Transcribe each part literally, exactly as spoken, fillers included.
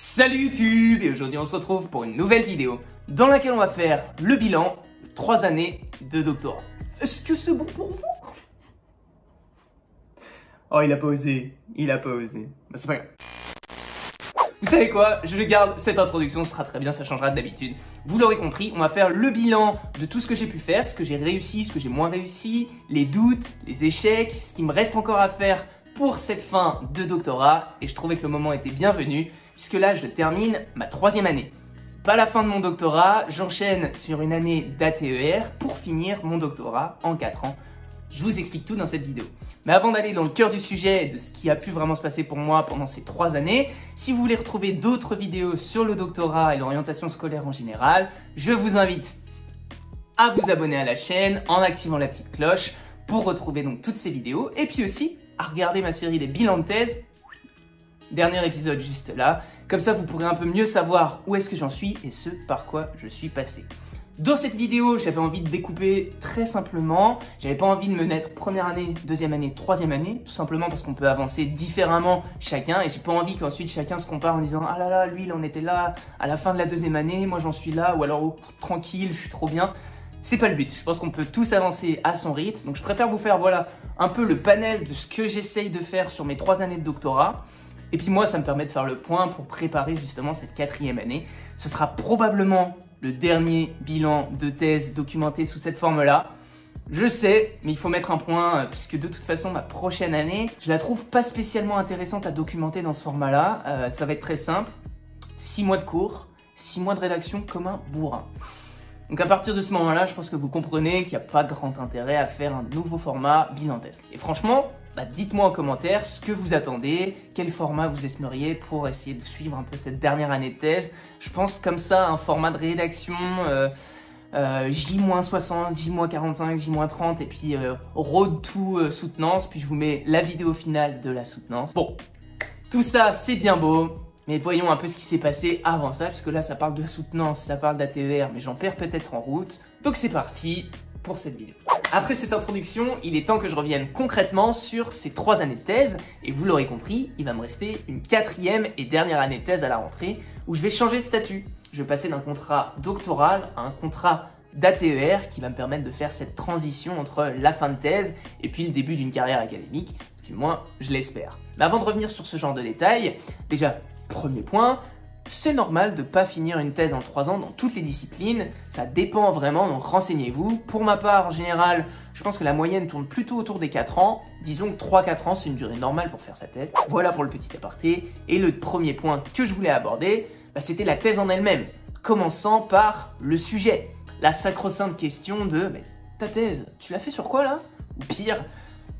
Salut YouTube, et aujourd'hui on se retrouve pour une nouvelle vidéo dans laquelle on va faire le bilan de trois années de doctorat. Est-ce que c'est bon pour vous? Oh, il a pas osé, il a pas osé. Bah, c'est pas grave. Vous savez quoi, je garde cette introduction, ce sera très bien, ça changera de d'habitude. Vous l'aurez compris, on va faire le bilan de tout ce que j'ai pu faire, ce que j'ai réussi, ce que j'ai moins réussi, les doutes, les échecs, ce qui me reste encore à faire pour cette fin de doctorat, et je trouvais que le moment était bienvenu. Puisque là, je termine ma troisième année. C'est pas la fin de mon doctorat, j'enchaîne sur une année d'A T E R pour finir mon doctorat en quatre ans. Je vous explique tout dans cette vidéo. Mais avant d'aller dans le cœur du sujet, de ce qui a pu vraiment se passer pour moi pendant ces trois années, si vous voulez retrouver d'autres vidéos sur le doctorat et l'orientation scolaire en général, je vous invite à vous abonner à la chaîne en activant la petite cloche pour retrouver donc toutes ces vidéos, et puis aussi à regarder ma série des bilans de thèse. Dernier épisode juste là, comme ça vous pourrez un peu mieux savoir où est-ce que j'en suis et ce par quoi je suis passé. Dans cette vidéo, j'avais envie de découper très simplement, j'avais pas envie de me mettre première année, deuxième année, troisième année, tout simplement parce qu'on peut avancer différemment chacun et j'ai pas envie qu'ensuite chacun se compare en disant « Ah là là, lui il en était là à la fin de la deuxième année, moi j'en suis là » ou alors oh, « Tranquille, je suis trop bien ». C'est pas le but, je pense qu'on peut tous avancer à son rythme, donc je préfère vous faire voilà un peu le panel de ce que j'essaye de faire sur mes trois années de doctorat. Et puis moi, ça me permet de faire le point pour préparer justement cette quatrième année. Ce sera probablement le dernier bilan de thèse documenté sous cette forme-là. Je sais, mais il faut mettre un point, puisque de toute façon, ma prochaine année, je la trouve pas spécialement intéressante à documenter dans ce format-là. Euh, ça va être très simple. six mois de cours, six mois de rédaction comme un bourrin. Donc à partir de ce moment-là, je pense que vous comprenez qu'il n'y a pas grand intérêt à faire un nouveau format bilan thèse. Et franchement, bah dites-moi en commentaire ce que vous attendez, quel format vous espériez pour essayer de suivre un peu cette dernière année de thèse. Je pense comme ça, un format de rédaction euh, euh, J moins soixante, J moins quarante-cinq, J moins trente et puis euh, road to euh, soutenance. Puis je vous mets la vidéo finale de la soutenance. Bon, tout ça c'est bien beau, mais voyons un peu ce qui s'est passé avant ça, puisque là ça parle de soutenance, ça parle d'A T E R, mais j'en perds peut-être en route. Donc c'est parti pour cette vidéo. Après cette introduction, il est temps que je revienne concrètement sur ces trois années de thèse, et vous l'aurez compris, il va me rester une quatrième et dernière année de thèse à la rentrée, où je vais changer de statut. Je vais passer d'un contrat doctoral à un contrat d'A T E R, qui va me permettre de faire cette transition entre la fin de thèse et puis le début d'une carrière académique, du moins je l'espère. Mais avant de revenir sur ce genre de détails, déjà, premier point, c'est normal de ne pas finir une thèse en trois ans dans toutes les disciplines, ça dépend vraiment, donc renseignez-vous. Pour ma part, en général, je pense que la moyenne tourne plutôt autour des quatre ans. Disons que trois à quatre ans, c'est une durée normale pour faire sa thèse. Voilà pour le petit aparté. Et le premier point que je voulais aborder, bah, c'était la thèse en elle-même. Commençant par le sujet, la sacro-sainte question de mais, « ta thèse, tu l'as fait sur quoi là ?» Ou pire,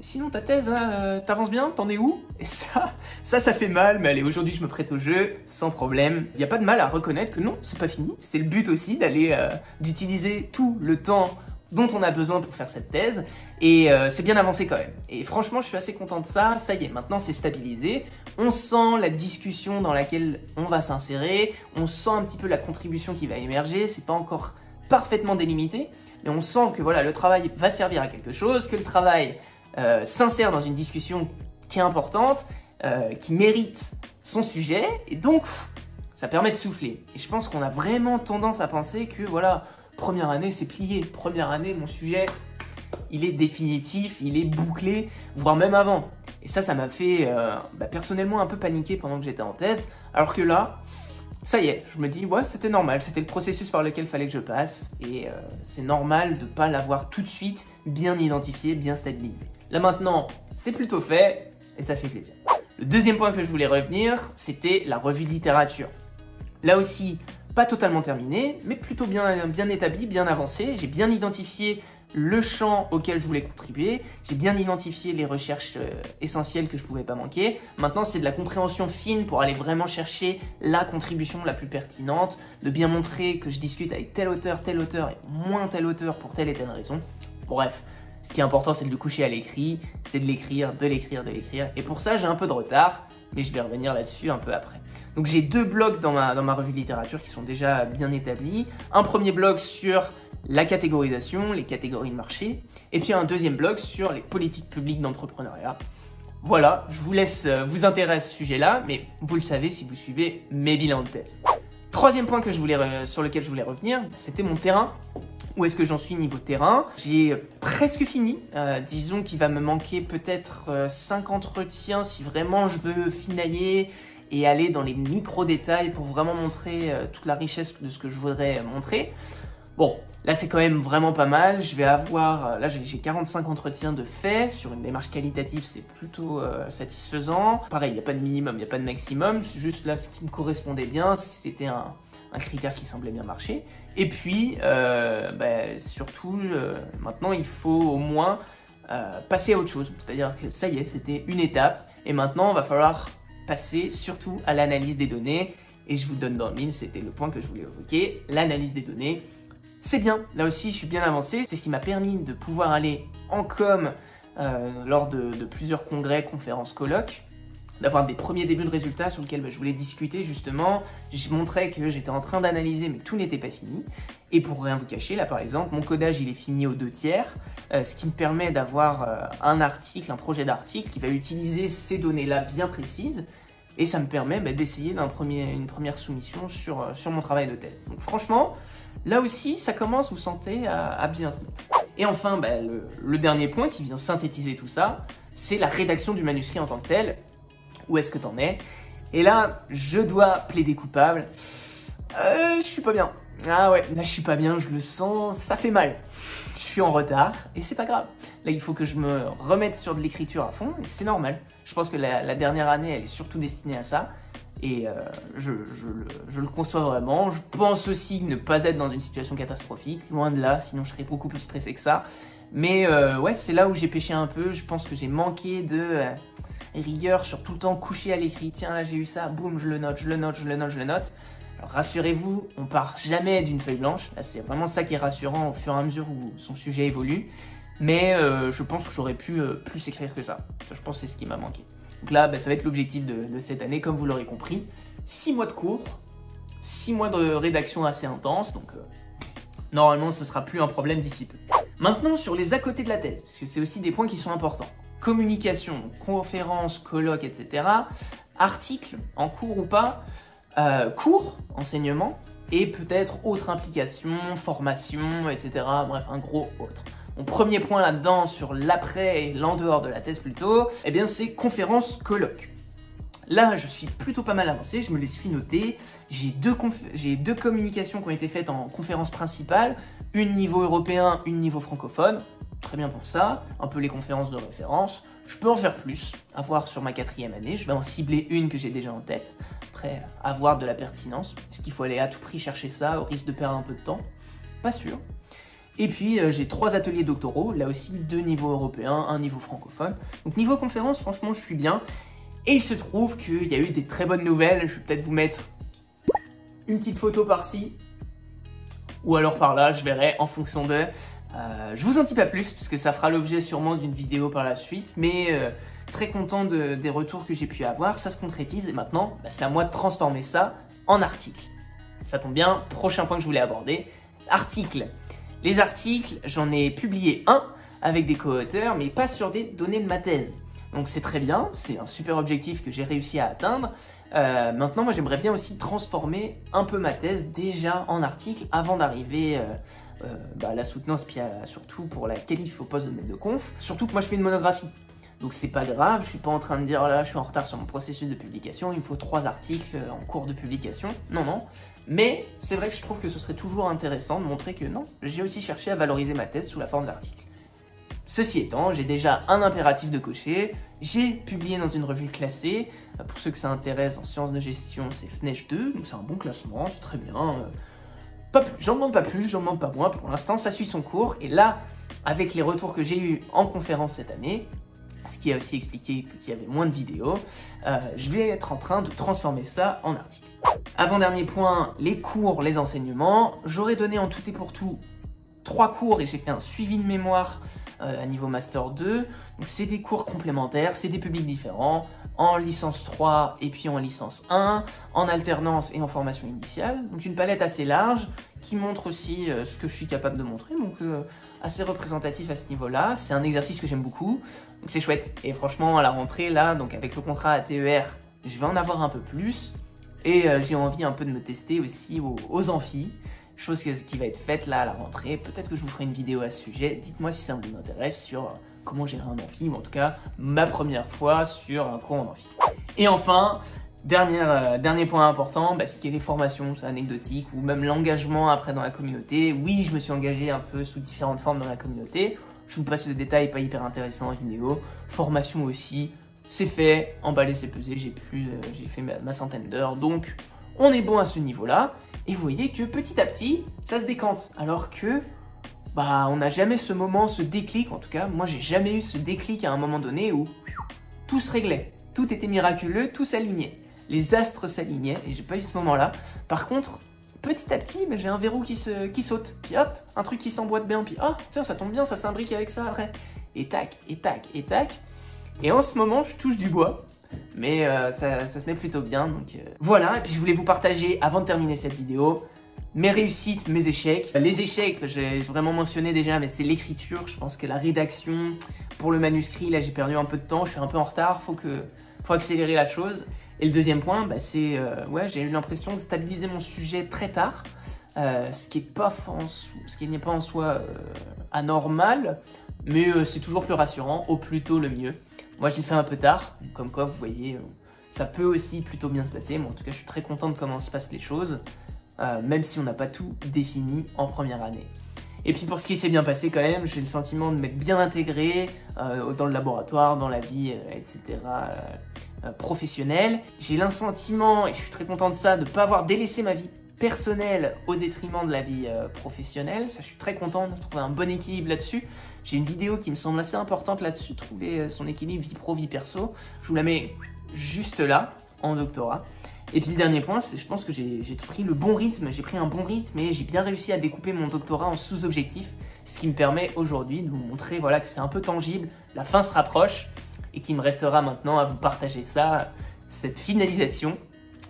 sinon ta thèse, euh, t'avances bien, t'en es où? Et ça, ça, ça fait mal, mais allez, aujourd'hui je me prête au jeu, sans problème. Il n'y a pas de mal à reconnaître que non, c'est pas fini. C'est le but aussi d'aller, euh, d'utiliser tout le temps dont on a besoin pour faire cette thèse. Et euh, c'est bien avancé quand même. Et franchement, je suis assez content de ça. Ça y est, maintenant c'est stabilisé. On sent la discussion dans laquelle on va s'insérer. On sent un petit peu la contribution qui va émerger. C'est pas encore parfaitement délimité, mais on sent que voilà, le travail va servir à quelque chose, que le travail Euh, s'insère dans une discussion qui est importante, euh, qui mérite son sujet, et donc pff, ça permet de souffler. Et je pense qu'on a vraiment tendance à penser que voilà, première année c'est plié, première année mon sujet il est définitif, il est bouclé, voire même avant. Et ça, ça m'a fait euh, bah, personnellement un peu paniquer pendant que j'étais en thèse, alors que là, ça y est, je me dis ouais, c'était normal, c'était le processus par lequel fallait que je passe, et euh, c'est normal de ne pas l'avoir tout de suite bien identifié, bien stabilisé. Là maintenant, c'est plutôt fait et ça fait plaisir. Le deuxième point que je voulais revenir, c'était la revue de littérature. Là aussi, pas totalement terminée, mais plutôt bien, bien établie, bien avancée. J'ai bien identifié le champ auquel je voulais contribuer, j'ai bien identifié les recherches essentielles que je ne pouvais pas manquer. Maintenant, c'est de la compréhension fine pour aller vraiment chercher la contribution la plus pertinente, de bien montrer que je discute avec tel auteur, tel auteur et moins tel auteur pour telle et telle raison. Bref. Ce qui est important, c'est de le coucher à l'écrit, c'est de l'écrire, de l'écrire, de l'écrire. Et pour ça, j'ai un peu de retard, mais je vais revenir là-dessus un peu après. Donc j'ai deux blocs dans ma, dans ma revue de littérature qui sont déjà bien établis. Un premier bloc sur la catégorisation, les catégories de marché, et puis un deuxième bloc sur les politiques publiques d'entrepreneuriat. Voilà, je vous laisse vous intéresser à ce sujet-là, mais vous le savez si vous suivez mes bilans de thèse. Troisième point que je voulais, sur lequel je voulais revenir, c'était mon terrain. Où est-ce que j'en suis niveau terrain? J'ai presque fini. Euh, disons qu'il va me manquer peut-être cinq entretiens si vraiment je veux finaler et aller dans les micro-détails pour vraiment montrer toute la richesse de ce que je voudrais montrer. Bon, là c'est quand même vraiment pas mal, je vais avoir, là j'ai quarante-cinq entretiens de fait, sur une démarche qualitative c'est plutôt euh, satisfaisant. Pareil, il n'y a pas de minimum, il n'y a pas de maximum, c'est juste là ce qui me correspondait bien, c'était un, un critère qui semblait bien marcher. Et puis, euh, bah, surtout, euh, maintenant il faut au moins euh, passer à autre chose, c'est-à-dire que ça y est, c'était une étape, et maintenant il va falloir passer surtout à l'analyse des données, et je vous donne dans le mille, c'était le point que je voulais évoquer, l'analyse des données. C'est bien, là aussi je suis bien avancé, c'est ce qui m'a permis de pouvoir aller en com euh, lors de, de plusieurs congrès, conférences, colloques, d'avoir des premiers débuts de résultats sur lesquels bah, je voulais discuter justement, je montrais que j'étais en train d'analyser mais tout n'était pas fini, et pour rien vous cacher, là par exemple, mon codage il est fini aux deux tiers, euh, ce qui me permet d'avoir euh, un article, un projet d'article qui va utiliser ces données-là bien précises, et ça me permet bah, d'essayer d'un premier, une première soumission sur, euh, sur mon travail de thèse. Donc franchement, là aussi, ça commence, vous sentez, à, à bien se mettre. Et enfin, bah, le, le dernier point qui vient synthétiser tout ça, c'est la rédaction du manuscrit en tant que tel. Où est-ce que t'en es? Et là, je dois plaider coupable. Euh, je suis pas bien. Ah ouais, là je suis pas bien, je le sens, ça fait mal. Je suis en retard, et c'est pas grave. Là, il faut que je me remette sur de l'écriture à fond, et c'est normal. Je pense que la, la dernière année, elle est surtout destinée à ça. Et euh, je, je, le, je le conçois vraiment, je pense aussi ne pas être dans une situation catastrophique, loin de là, sinon je serais beaucoup plus stressé que ça. Mais euh, ouais, c'est là où j'ai pêché un peu, je pense que j'ai manqué de euh, rigueur sur tout le temps coucher à l'écrit, tiens là j'ai eu ça, boum, je le note, je le note, je le note, je le note. Alors rassurez-vous, on part jamais d'une feuille blanche, là c'est vraiment ça qui est rassurant au fur et à mesure où son sujet évolue. Mais euh, je pense que j'aurais pu euh, plus écrire que ça, je pense que c'est ce qui m'a manqué. Donc là, bah, ça va être l'objectif de, de cette année, comme vous l'aurez compris. six mois de cours, six mois de rédaction assez intense, donc euh, normalement ce sera plus un problème d'ici peu. Maintenant sur les à côté de la thèse, parce que c'est aussi des points qui sont importants. Communication, conférences, colloques, et cetera. Articles, en cours ou pas, euh, cours, enseignement, et peut-être autres implications, formation, et cetera. Bref, un gros autre. Mon premier point là-dedans sur l'après et l'en dehors de la thèse plutôt, eh bien c'est conférence colloque. Là, je suis plutôt pas mal avancé, je me les suis noté. J'ai deux, j'ai deux communications qui ont été faites en conférence principale, une niveau européen, une niveau francophone. Très bien pour ça, un peu les conférences de référence. Je peux en faire plus, à voir sur ma quatrième année. Je vais en cibler une que j'ai déjà en tête. Après, à voir de la pertinence. Est-ce qu'il faut aller à tout prix chercher ça au risque de perdre un peu de temps? Pas sûr. Et puis euh, j'ai trois ateliers doctoraux, là aussi deux niveaux européens, un niveau francophone. Donc niveau conférence, franchement je suis bien. Et il se trouve qu'il y a eu des très bonnes nouvelles, je vais peut-être vous mettre une petite photo par-ci, ou alors par là, je verrai en fonction de... Euh, je vous en dis pas plus, parce que ça fera l'objet sûrement d'une vidéo par la suite, mais euh, très content de, des retours que j'ai pu avoir, ça se concrétise, et maintenant bah, c'est à moi de transformer ça en article. Ça tombe bien, prochain point que je voulais aborder, article. Les articles, j'en ai publié un avec des co-auteurs, mais pas sur des données de ma thèse. Donc c'est très bien, c'est un super objectif que j'ai réussi à atteindre. Euh, maintenant, moi j'aimerais bien aussi transformer un peu ma thèse déjà en article avant d'arriver euh, euh, bah, à la soutenance, puis à, surtout pour la qualif au poste de maître de conf. Surtout que moi je fais une monographie, donc c'est pas grave, je suis pas en train de dire oh là je suis en retard sur mon processus de publication, il me faut trois articles en cours de publication. Non, non. Mais c'est vrai que je trouve que ce serait toujours intéressant de montrer que non, j'ai aussi cherché à valoriser ma thèse sous la forme d'article. Ceci étant, j'ai déjà un impératif de cocher, j'ai publié dans une revue classée, pour ceux que ça intéresse en sciences de gestion, c'est F N E S H deux, donc c'est un bon classement, c'est très bien. J'en demande pas plus, j'en demande pas moins, pour l'instant ça suit son cours, et là, avec les retours que j'ai eus en conférence cette année, ce qui a aussi expliqué qu'il y avait moins de vidéos, euh, je vais être en train de transformer ça en article. Avant-dernier point, les cours, les enseignements. J'aurais donné en tout et pour tout trois cours et j'ai fait un suivi de mémoire euh, à niveau Master deux. Donc c'est des cours complémentaires, c'est des publics différents, en licence trois et puis en licence un, en alternance et en formation initiale. Donc une palette assez large qui montre aussi euh, ce que je suis capable de montrer, donc euh, assez représentatif à ce niveau-là. C'est un exercice que j'aime beaucoup, donc c'est chouette. Et franchement, à la rentrée, là, donc avec le contrat A T E R, je vais en avoir un peu plus. Et euh, j'ai envie un peu de me tester aussi aux, aux amphis, chose qui va être faite là à la rentrée. Peut-être que je vous ferai une vidéo à ce sujet. Dites-moi si ça vous intéresse sur comment gérer un amphi, ou en tout cas ma première fois sur un cours en amphi. Et enfin, dernière, euh, dernier point important, bah, ce qui est les formations anecdotiques ou même l'engagement après dans la communauté. Oui, je me suis engagé un peu sous différentes formes dans la communauté. Je vous passe le détail, pas hyper intéressant en vidéo. Formation aussi. C'est fait, emballé, c'est pesé, j'ai plus, euh, j'ai fait ma, ma centaine d'heures, donc on est bon à ce niveau-là. Et vous voyez que petit à petit, ça se décante, alors que bah on n'a jamais ce moment, ce déclic, en tout cas, moi j'ai jamais eu ce déclic à un moment donné où tout se réglait, tout était miraculeux, tout s'alignait, les astres s'alignaient, et j'ai pas eu ce moment-là. Par contre, petit à petit, bah, j'ai un verrou qui, se, qui saute, puis hop, un truc qui s'emboîte bien, puis oh, tiens, ça tombe bien, ça s'imbrique avec ça après, et tac, et tac, et tac. Et en ce moment, je touche du bois, mais euh, ça, ça se met plutôt bien, donc euh, voilà. Et puis je voulais vous partager, avant de terminer cette vidéo, mes réussites, mes échecs. Les échecs, j'ai vraiment mentionné déjà, mais c'est l'écriture, je pense que la rédaction pour le manuscrit, là j'ai perdu un peu de temps, je suis un peu en retard, faut que, faut accélérer la chose. Et le deuxième point, bah, c'est, euh, ouais, j'ai eu l'impression de stabiliser mon sujet très tard, euh, ce qui n'est pas, pas en soi euh, anormal, mais euh, c'est toujours plus rassurant, au plus tôt le mieux. Moi, je l'ai fait un peu tard, comme quoi, vous voyez, ça peut aussi plutôt bien se passer. Bon, en tout cas, je suis très content de comment se passent les choses, euh, même si on n'a pas tout défini en première année. Et puis, pour ce qui s'est bien passé quand même, j'ai le sentiment de m'être bien intégré euh, dans le laboratoire, dans la vie, euh, et cetera euh, euh, professionnelle. J'ai le sentiment, et je suis très content de ça, de ne pas avoir délaissé ma vie personnelle au détriment de la vie euh, professionnelle. Ça, je suis très content de trouver un bon équilibre là-dessus. J'ai une vidéo qui me semble assez importante là-dessus, trouver euh, son équilibre vie pro, vie perso. Je vous la mets juste là, en doctorat. Et puis le dernier point, c'est je pense que j'ai pris le bon rythme, j'ai pris un bon rythme et j'ai bien réussi à découper mon doctorat en sous-objectifs, ce qui me permet aujourd'hui de vous montrer voilà, que c'est un peu tangible, la fin se rapproche et qu'il me restera maintenant à vous partager ça, cette finalisation,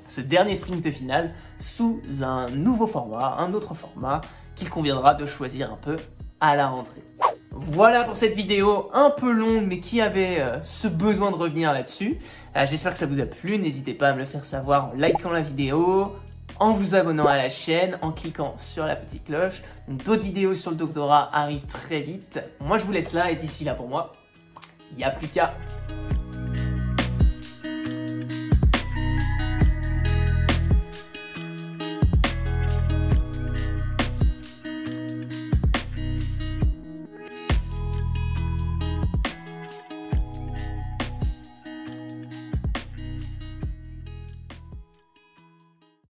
ce dernier sprint final sous un nouveau format, un autre format qu'il conviendra de choisir un peu à la rentrée. Voilà pour cette vidéo un peu longue mais qui avait euh, ce besoin de revenir là-dessus. Euh, J'espère que ça vous a plu, n'hésitez pas à me le faire savoir en likant la vidéo, en vous abonnant à la chaîne, en cliquant sur la petite cloche. D'autres vidéos sur le doctorat arrivent très vite. Moi je vous laisse là et d'ici là pour moi, il n'y a plus qu'à...